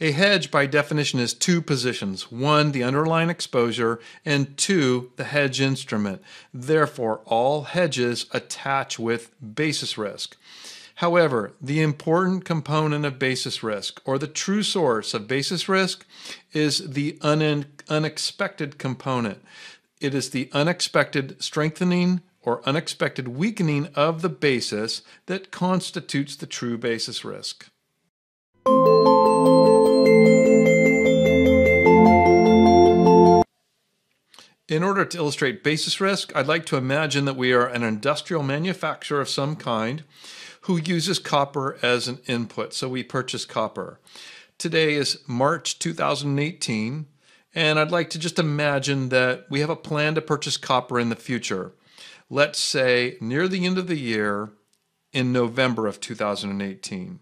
A hedge, by definition, is two positions. One, the underlying exposure, and two, the hedge instrument. Therefore, all hedges attach with basis risk. However, the important component of basis risk, or the true source of basis risk, is the unexpected component. It is the unexpected strengthening or unexpected weakening of the basis that constitutes the true basis risk. In order to illustrate basis risk, I'd like to imagine that we are an industrial manufacturer of some kind who uses copper as an input. So we purchase copper. Today is March 2018, and I'd like to just imagine that we have a plan to purchase copper in the future. Let's say near the end of the year in November of 2018.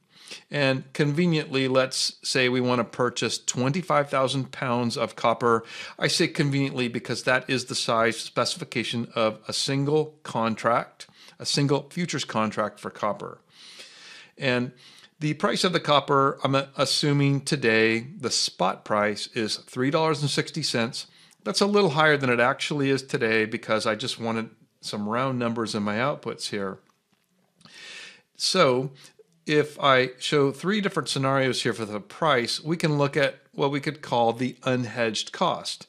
And conveniently, let's say we want to purchase 25,000 pounds of copper. I say conveniently because that is the size specification of a single contract, a single futures contract for copper. And the price of the copper, I'm assuming today, the spot price is $3.60. That's a little higher than it actually is today because I just wanted some round numbers in my outputs here. So if I show three different scenarios here for the price, we can look at what we could call the unhedged cost.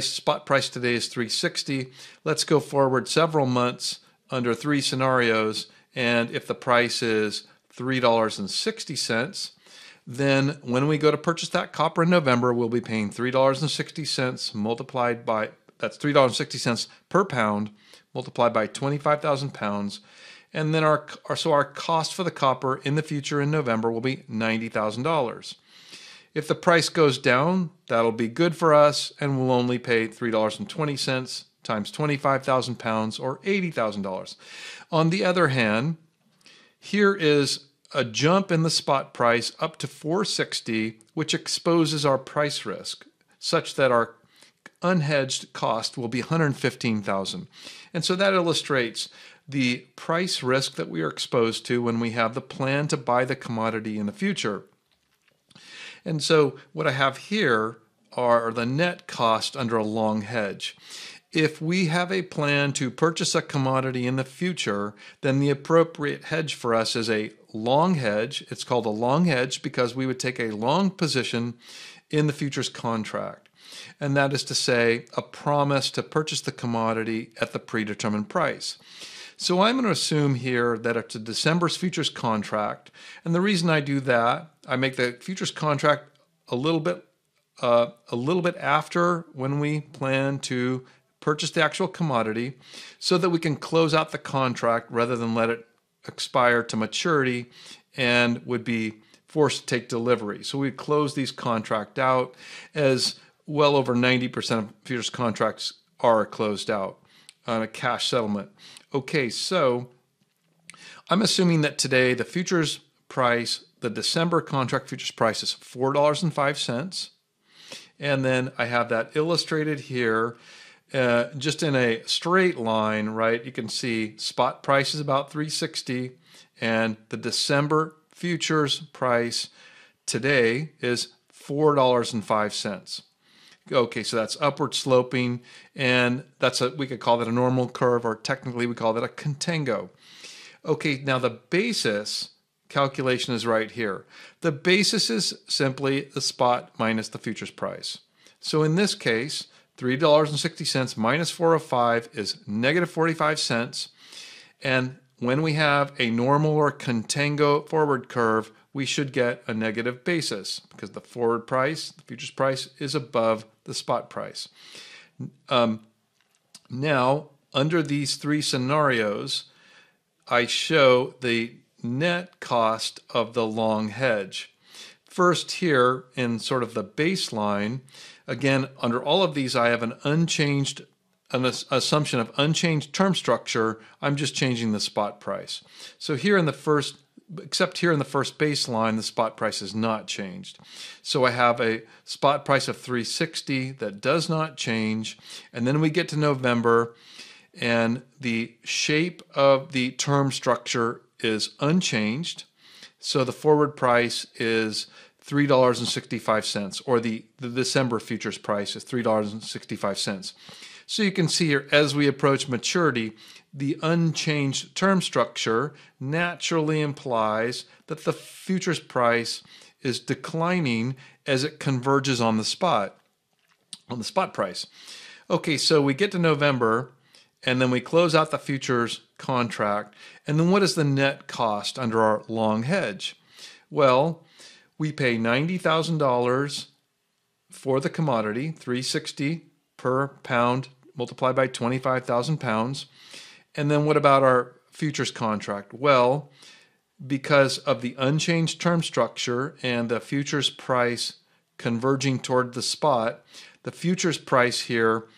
Spot price today is $3.60. Let's go forward several months under three scenarios, and if the price is $3.60, then when we go to purchase that copper in November, we'll be paying $3.60 multiplied by, that's $3.60 per pound multiplied by 25,000 pounds. And then our cost for the copper in the future in November will be $90,000. If the price goes down, that'll be good for us, and we'll only pay $3.20 times 25,000 pounds, or $80,000. On the other hand, here is a jump in the spot price up to $4.60, which exposes our price risk, such that our unhedged cost will be $115,000. And so that illustrates the price risk that we are exposed to when we have the plan to buy the commodity in the future. And so what I have here are the net cost under a long hedge. If we have a plan to purchase a commodity in the future, then the appropriate hedge for us is a long hedge. It's called a long hedge because we would take a long position in the futures contract. And that is to say, a promise to purchase the commodity at the predetermined price. So I'm going to assume here that it's a December's futures contract. And the reason I do that, I make the futures contract a little bit after when we plan to purchase the actual commodity so that we can close out the contract rather than let it expire to maturity and would be forced to take delivery. So we close these contracts out, as well over 90% of futures contracts are closed out on a cash settlement. Okay, so I'm assuming that today the futures price, the December contract futures price is $4.05. And then I have that illustrated here just in a straight line, right? You can see spot price is about $3.60 and the December futures price today is $4.05. Okay, so that's upward sloping, and that's we could call that a normal curve, or technically we call that a contango. Okay, now the basis calculation is right here. The basis is simply the spot minus the futures price. So in this case, $3.60 minus 405 is negative 45 cents, and when we have a normal or contango forward curve, we should get a negative basis because the forward price, the futures price, is above the spot price. Now, under these three scenarios, I show the net cost of the long hedge. First here, in sort of the baseline, again, under all of these, I have an assumption of unchanged term structure. I'm just changing the spot price. So here in the first except here in the first baseline, the spot price has not changed. So I have a spot price of $3.60 that does not change. And then we get to November, and the shape of the term structure is unchanged. So the forward price is $3.65, or the December futures price is $3.65. So you can see here, as we approach maturity, the unchanged term structure naturally implies that the futures price is declining as it converges on the spot price. Okay, so we get to November, and then we close out the futures contract. And then what is the net cost under our long hedge? Well, we pay $90,000 for the commodity, $3.60 per pound multiplied by 25,000 pounds. And then what about our futures contract? Well, because of the unchanged term structure and the futures price converging toward the spot, the futures price here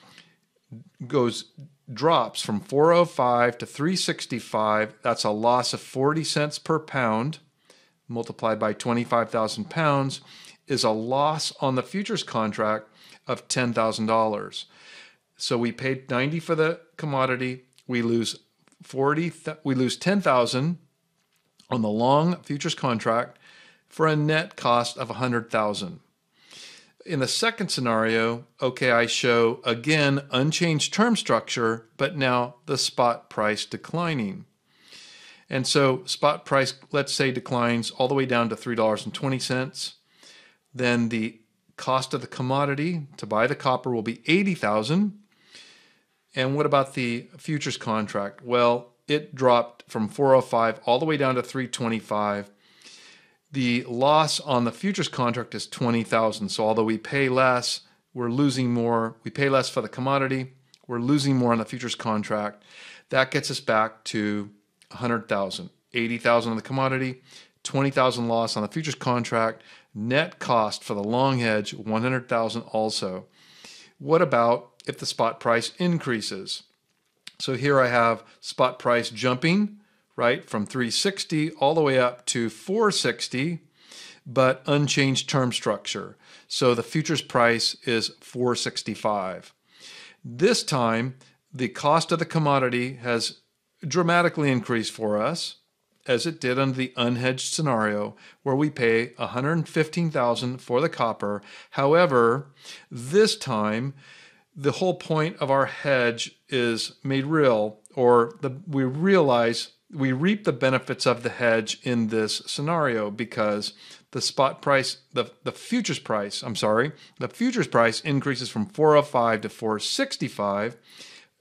drops from 405 to 365. That's a loss of 40 cents per pound multiplied by 25,000 pounds is a loss on the futures contract of $10,000. So we paid 90 for the commodity. We lose 10,000 on the long futures contract for a net cost of 100,000. In the second scenario, okay, I show again unchanged term structure, but now the spot price declining. And so spot price, let's say, declines all the way down to $3.20. Then the cost of the commodity to buy the copper will be $80,000. And what about the futures contract? Well, it dropped from 405 all the way down to 325. The loss on the futures contract is $20,000. So although we pay less, we're losing more. We pay less for the commodity. We're losing more on the futures contract. That gets us back to $100,000. $80,000 on the commodity, $20,000 loss on the futures contract. Net cost for the long hedge, $100,000 also. What about if the spot price increases? So here I have spot price jumping, right, from 360 all the way up to 460, but unchanged term structure. So the futures price is 465. This time, the cost of the commodity has dramatically increased for us, as it did under the unhedged scenario, where we pay $115,000 for the copper. However, this time, the whole point of our hedge is made real, or we realize we reap the benefits of the hedge in this scenario, because the spot price, the futures price, the futures price increases from 405 to 465.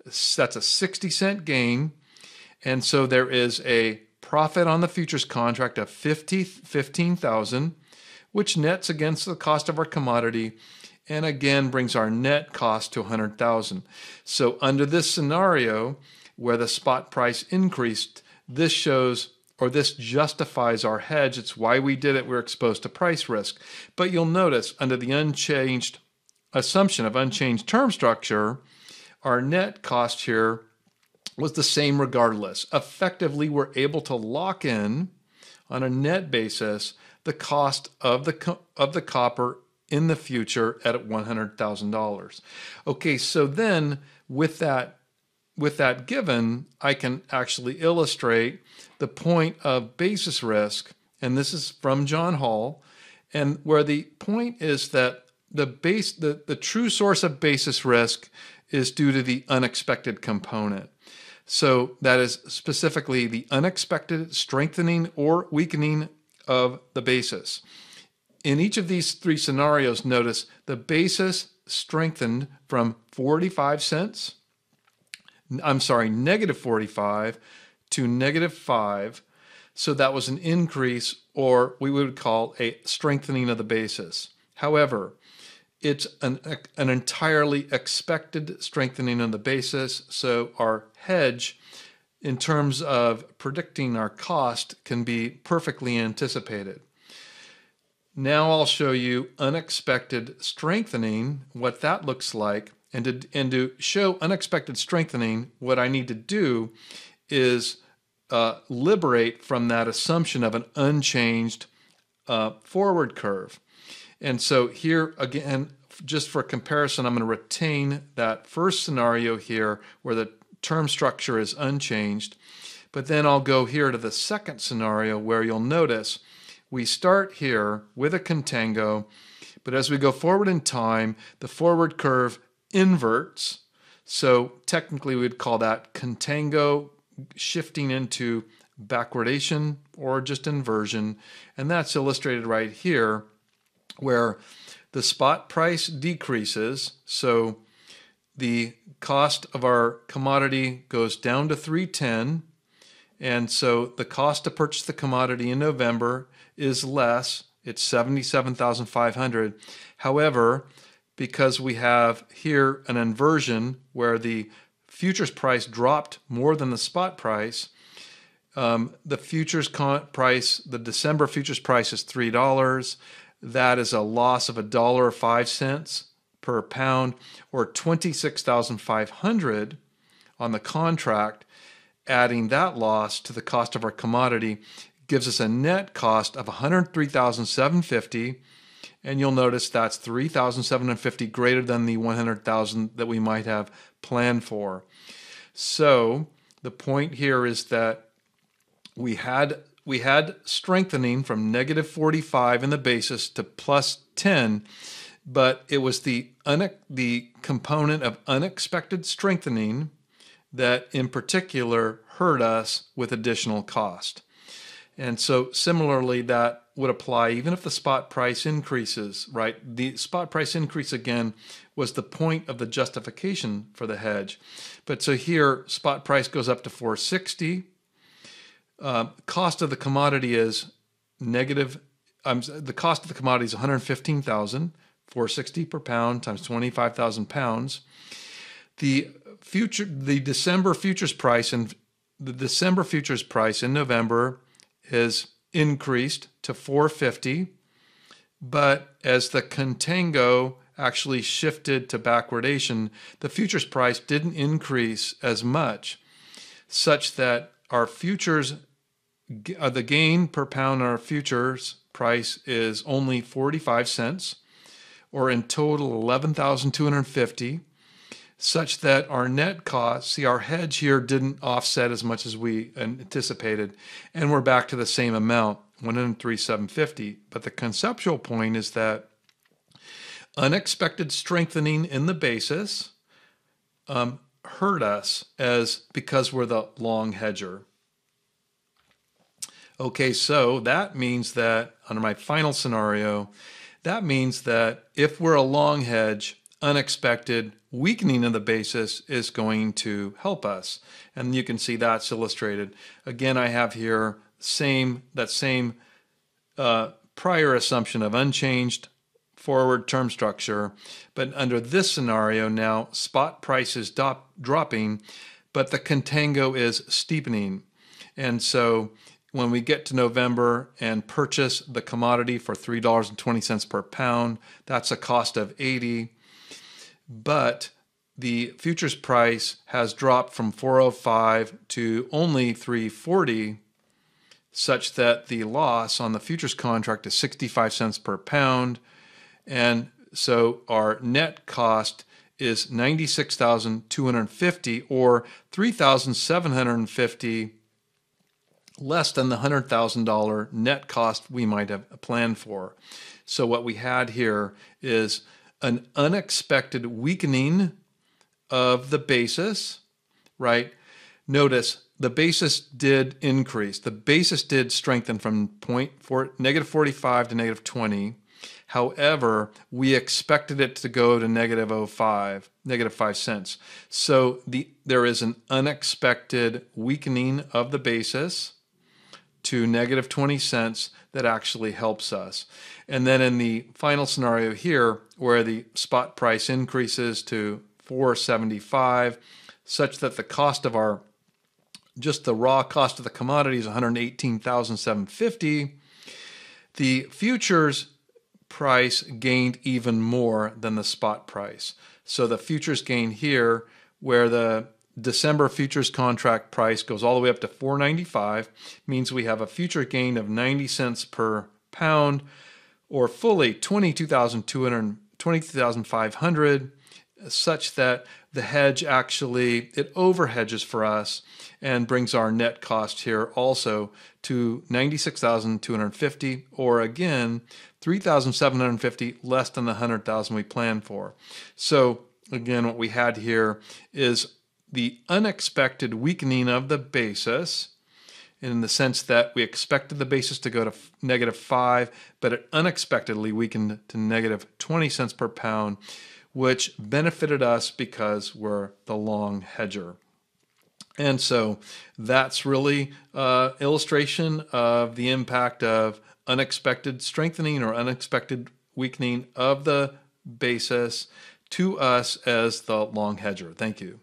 That's a 60 cent gain. And so there is a profit on the futures contract of $15,000, which nets against the cost of our commodity, and again brings our net cost to $100,000. So under this scenario where the spot price increased, this shows, or this justifies our hedge. It's why we did it. We're exposed to price risk. But you'll notice under the unchanged assumption of unchanged term structure, our net cost here was the same regardless. Effectively, we're able to lock in on a net basis the cost of the copper in the future at $100,000. Okay, so then with that given, I can actually illustrate the point of basis risk, and this is from John Hall, and where the point is that the true source of basis risk is due to the unexpected component. So that is specifically the unexpected strengthening or weakening of the basis. In each of these three scenarios, notice the basis strengthened from negative 45 to negative 5. So that was an increase, or we would call a strengthening of the basis. However, it's an entirely expected strengthening of the basis. So our hedge, in terms of predicting our cost, can be perfectly anticipated. Now I'll show you unexpected strengthening, what that looks like. And to show unexpected strengthening, what I need to do is liberate from that assumption of an unchanged forward curve. And so here again, just for comparison, I'm going to retain that first scenario here where the term structure is unchanged. But then I'll go here to the second scenario where you'll notice We start here with a contango, but as we go forward in time, the forward curve inverts. So technically we'd call that contango shifting into backwardation or just inversion. And that's illustrated right here where the spot price decreases. So the cost of our commodity goes down to $3.10. And so the cost to purchase the commodity in November is less. It's $77,500. However, because we have here an inversion where the futures price dropped more than the spot price, the futures price, the December futures price is $3. That is a loss of $1.05 per pound, or $26,500 on the contract. Adding that loss to the cost of our commodity gives us a net cost of $103,750, and you'll notice that's $3,750 greater than the $100,000 that we might have planned for. So the point here is that we had strengthening from negative 45 in the basis to plus 10, but it was the component of unexpected strengthening that in particular hurt us with additional cost. And so similarly, that would apply even if the spot price increases, right? The spot price increase again was the point of the justification for the hedge. But so here, spot price goes up to 460. Cost of the commodity is the cost of the commodity is 115,000, 460 per pound times 25,000 pounds. The December futures price and the December futures price in November is increased to 450, but as the contango actually shifted to backwardation, the futures price didn't increase as much, such that our futures, the gain per pound on our futures price is only 45 cents, or in total 11,250. Such that our net cost, see our hedge here didn't offset as much as we anticipated, and we're back to the same amount, $103,750. But the conceptual point is that unexpected strengthening in the basis hurt us because we're the long hedger. Okay, so that means that under my final scenario, that means that if we're a long hedge, unexpected weakening of the basis is going to help us. And you can see that's illustrated. Again, I have here that same prior assumption of unchanged forward term structure. But under this scenario now, spot price is dropping, but the contango is steepening. And so when we get to November and purchase the commodity for $3.20 per pound, that's a cost of 80. But the futures price has dropped from 405 to only 340, such that the loss on the futures contract is 65 cents per pound. And so our net cost is 96,250, or 3,750 less than the $100,000 net cost we might have planned for. So what we had here is an unexpected weakening of the basis, right? Notice the basis did increase. The basis did strengthen from negative 45 to negative 20. However, we expected it to go to negative 05, negative 5 cents. So there is an unexpected weakening of the basis to negative 20 cents that actually helps us. And then in the final scenario here, where the spot price increases to 475, such that the cost of our, just the raw cost of the commodity is 118,750, the futures price gained even more than the spot price. So the futures gain here, where the December futures contract price goes all the way up to 495, means we have a future gain of 90 cents per pound, or fully 22,500, such that the hedge actually, it overhedges for us and brings our net cost here also to $96,250, or again, $3,750 less than the $100,000 we planned for. So again, what we had here is the unexpected weakening of the basis, in the sense that we expected the basis to go to -5, but it unexpectedly weakened to -20 cents per pound, which benefited us because we're the long hedger. And so that's really an illustration of the impact of unexpected strengthening or unexpected weakening of the basis to us as the long hedger. Thank you.